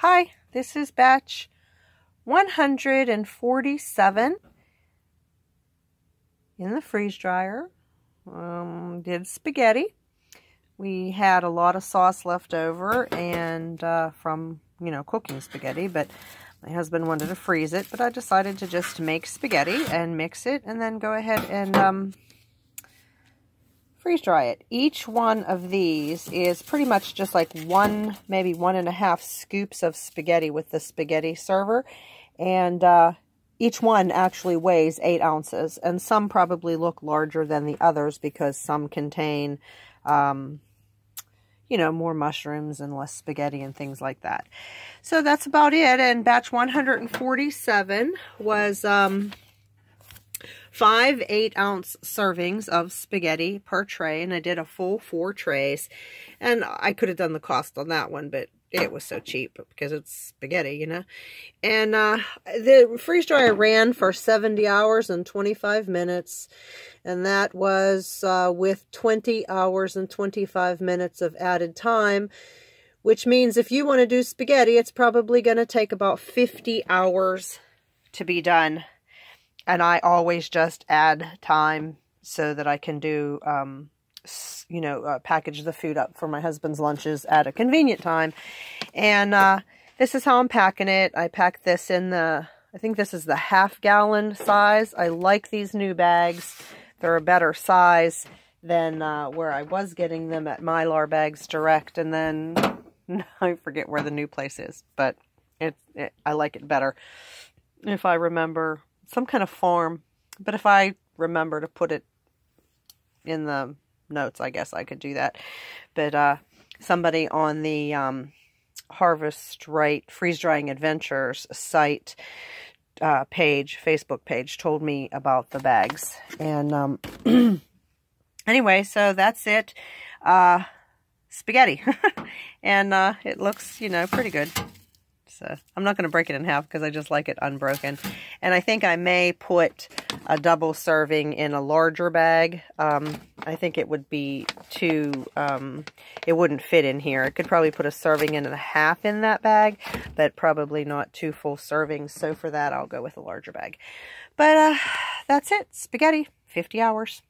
Hi, this is batch 147 in the freeze dryer. Did spaghetti. We had a lot of sauce left over and from, you know, cooking spaghetti, but my husband wanted to freeze it, but I decided to just make spaghetti and mix it and then go ahead and freeze dry it. Each one of these is pretty much just like one, maybe 1.5 scoops of spaghetti with the spaghetti server. And each one actually weighs 8 ounces. And some probably look larger than the others because some contain, you know, more mushrooms and less spaghetti and things like that. So that's about it. And batch 147 was 5 8-ounce servings of spaghetti per tray, and I did a full 4 trays. And I could have done the cost on that one, but it was so cheap because it's spaghetti, you know. And the freeze dryer ran for 70 hours and 25 minutes, and that was with 20 hours and 25 minutes of added time, which means if you want to do spaghetti, it's probably going to take about 50 hours to be done. And I always just add time so that I can do, you know, package the food up for my husband's lunches at a convenient time. And this is how I'm packing it. I pack this in the, I think this is the half-gallon size. I like these new bags. They're a better size than where I was getting them at Mylar Bags Direct. And then I forget where the new place is, but I like it better. If I remember, some kind of farm, but if I remember to put it in the notes, I guess I could do that. But somebody on the Harvest Right Freeze Drying Adventures site page, Facebook page, told me about the bags. And anyway, so that's it. Spaghetti. And it looks, you know, pretty good. So I'm not going to break it in half because I just like it unbroken. And I think I may put a double serving in a larger bag. I think it would be too, it wouldn't fit in here. I could probably put a serving and a half in that bag, but probably not 2 full servings. So for that, I'll go with a larger bag. But that's it. Spaghetti, 50 hours.